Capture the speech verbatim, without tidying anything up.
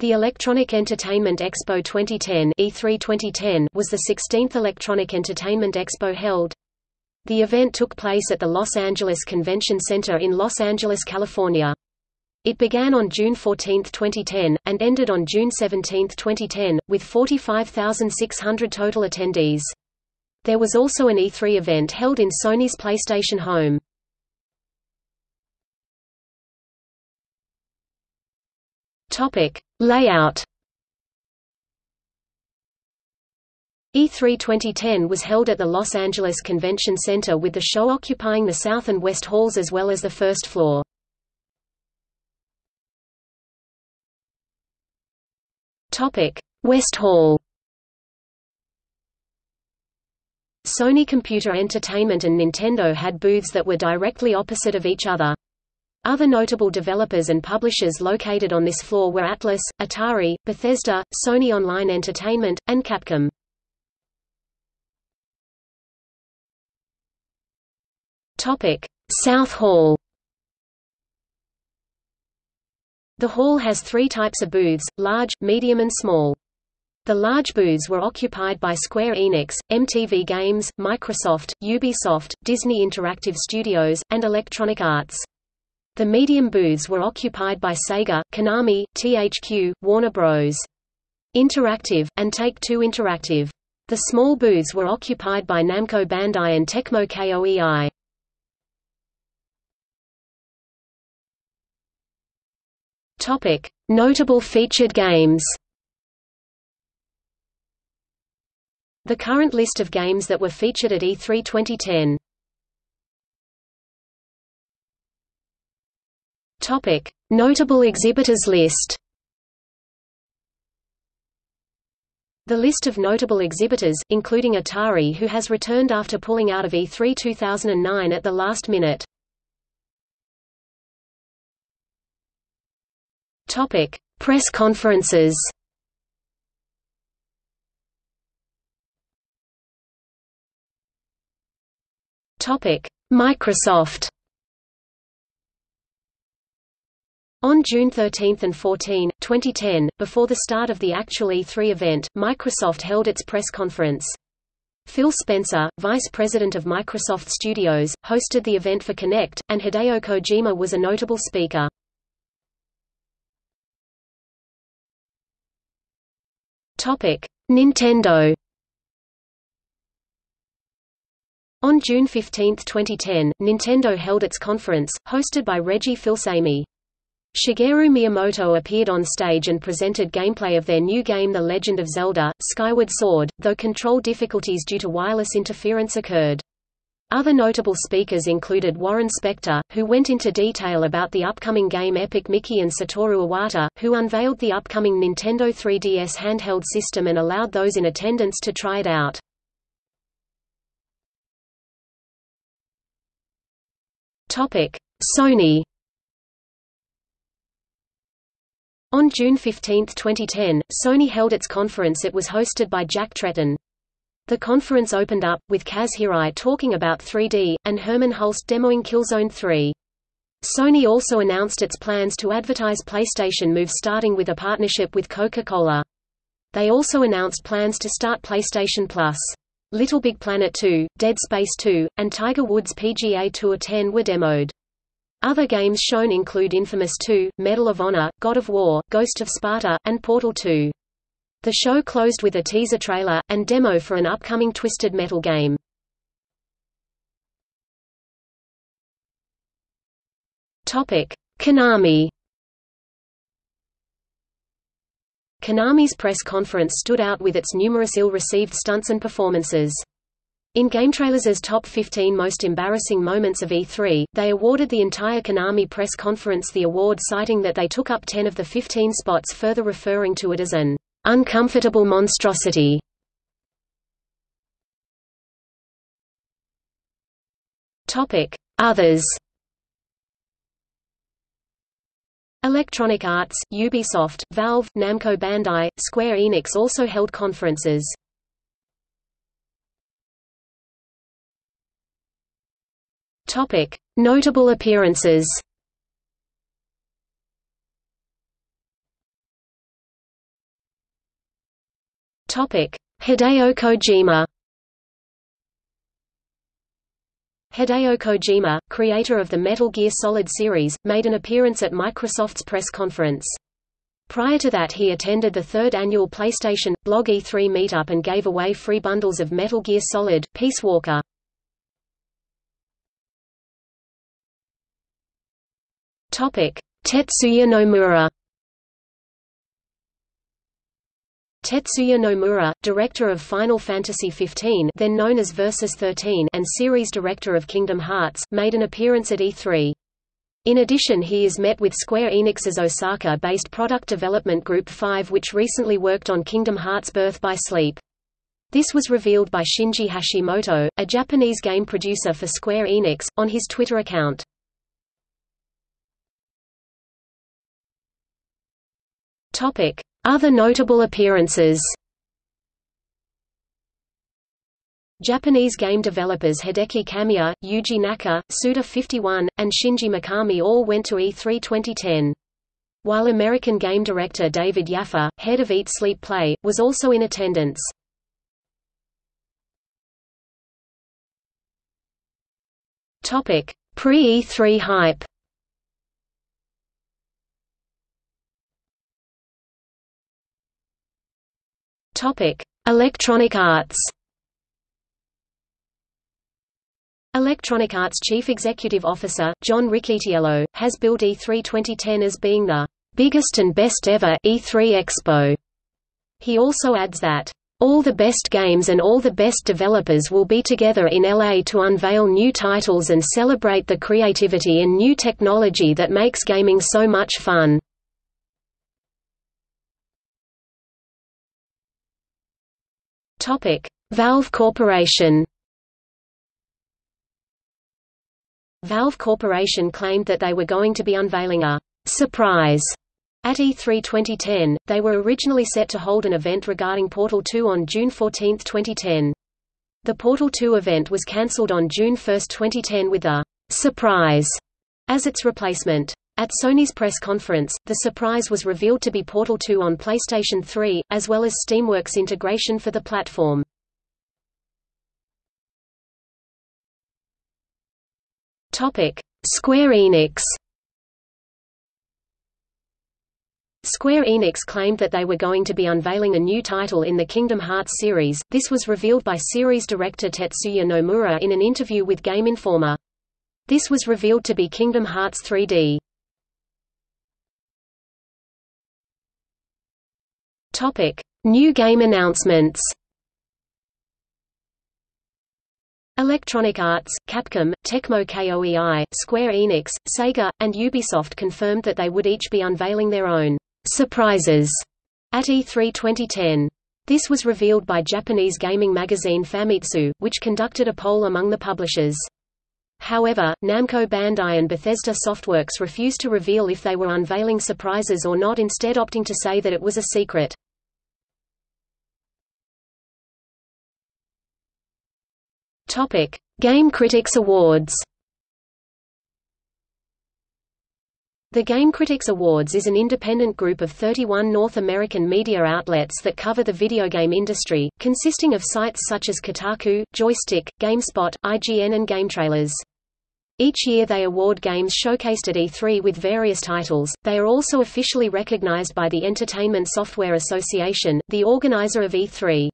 The Electronic Entertainment Expo twenty ten (E three twenty ten) was the sixteenth Electronic Entertainment Expo held. The event took place at the Los Angeles Convention Center in Los Angeles, California. It began on June fourteenth twenty ten, and ended on June seventeenth twenty ten, with forty-five thousand six hundred total attendees. There was also an E three event held in Sony's PlayStation Home. Layout. E three twenty ten was held at the Los Angeles Convention Center, with the show occupying the south and west halls as well as the first floor. West Hall. Sony Computer Entertainment and Nintendo had booths that were directly opposite of each other. Other notable developers and publishers located on this floor were Atlas, Atari, Bethesda, Sony Online Entertainment, and Capcom. South Hall. The hall has three types of booths: large, medium and small. The large booths were occupied by Square Enix, M T V Games, Microsoft, Ubisoft, Disney Interactive Studios, and Electronic Arts. The medium booths were occupied by Sega, Konami, T H Q, Warner Bros. Interactive, and Take Two Interactive. The small booths were occupied by Namco Bandai and Tecmo K O E I. Topic: Notable featured games. The current list of games that were featured at E three twenty ten. Topic: Notable exhibitors list. The list of notable exhibitors, including Atari, who has returned after pulling out of E three two thousand nine at the last minute. Topic: Press conferences. Topic: Microsoft. On June thirteenth and fourteenth twenty ten, before the start of the actual E three event, Microsoft held its press conference. Phil Spencer, vice president of Microsoft Studios, hosted the event for Kinect, and Hideo Kojima was a notable speaker. Topic: Nintendo. On June fifteenth twenty ten, Nintendo held its conference, hosted by Reggie Fils-Aimé. Shigeru Miyamoto appeared on stage and presented gameplay of their new game The Legend of Zelda, Skyward Sword, though control difficulties due to wireless interference occurred. Other notable speakers included Warren Spector, who went into detail about the upcoming game Epic Mickey, and Satoru Iwata, who unveiled the upcoming Nintendo three D S handheld system and allowed those in attendance to try it out. Sony. On June fifteenth twenty ten, Sony held its conference. It was hosted by Jack Tretton. The conference opened up, with Kaz Hirai talking about three D, and Herman Hulst demoing Killzone three. Sony also announced its plans to advertise PlayStation Move, starting with a partnership with Coca-Cola. They also announced plans to start PlayStation Plus. Little Big Planet two, Dead Space two, and Tiger Woods P G A Tour ten were demoed. Other games shown include Infamous two, Medal of Honor, God of War, Ghost of Sparta, and Portal two. The show closed with a teaser trailer, and demo for an upcoming Twisted Metal game. Konami. Konami's press conference stood out with its numerous ill-received stunts and performances. In GameTrailers' Top fifteen Most Embarrassing Moments of E three, they awarded the entire Konami press conference the award, citing that they took up ten of the fifteen spots, further referring to it as an uncomfortable monstrosity. Others. Electronic Arts, Ubisoft, Valve, Namco Bandai, Square Enix also held conferences. Topic: Notable appearances. Hideo Kojima. Hideo Kojima, creator of the Metal Gear Solid series, made an appearance at Microsoft's press conference. Prior to that, he attended the third annual PlayStation Blog E three meetup and gave away free bundles of Metal Gear Solid, Peace Walker. Tetsuya Nomura. Tetsuya Nomura, director of Final Fantasy fifteen, then known as Versus thirteen, and series director of Kingdom Hearts, made an appearance at E three. In addition, he is met with Square Enix's Osaka-based product development group five, which recently worked on Kingdom Hearts Birth by Sleep. This was revealed by Shinji Hashimoto, a Japanese game producer for Square Enix, on his Twitter account. Other notable appearances. Japanese game developers Hideki Kamiya, Yuji Naka, Suda fifty-one, and Shinji Mikami all went to E three twenty ten. While American game director David Yaffa, head of Eat Sleep Play, was also in attendance. Pre-E three hype. Electronic Arts. Electronic Arts Chief Executive Officer, John Riccitiello, has billed E three twenty ten as being the biggest and best ever E three Expo. He also adds that, "...all the best games and all the best developers will be together in L A to unveil new titles and celebrate the creativity and new technology that makes gaming so much fun." Valve Corporation. Valve Corporation claimed that they were going to be unveiling a surprise at E three twenty ten. They were originally set to hold an event regarding Portal two on June fourteenth twenty ten. The Portal two event was cancelled on June first twenty ten with a surprise as its replacement. At Sony's press conference, the surprise was revealed to be Portal two on PlayStation three, as well as Steamworks integration for the platform. Square Enix. Square Enix claimed that they were going to be unveiling a new title in the Kingdom Hearts series. This was revealed by series director Tetsuya Nomura in an interview with Game Informer. This was revealed to be Kingdom Hearts three D. Topic: New game announcements. Electronic Arts, Capcom, Tecmo K O E I, Square Enix, Sega, and Ubisoft confirmed that they would each be unveiling their own surprises at E three twenty ten. This was revealed by Japanese gaming magazine Famitsu, which conducted a poll among the publishers. However, Namco Bandai and Bethesda Softworks refused to reveal if they were unveiling surprises or not, instead opting to say that it was a secret. Topic: Game Critics Awards. The Game Critics Awards is an independent group of thirty-one North American media outlets that cover the video game industry, consisting of sites such as Kotaku, Joystick, GameSpot, I G N, and GameTrailers. Each year they award games showcased at E three with various titles. They are also officially recognized by the Entertainment Software Association, the organizer of E three.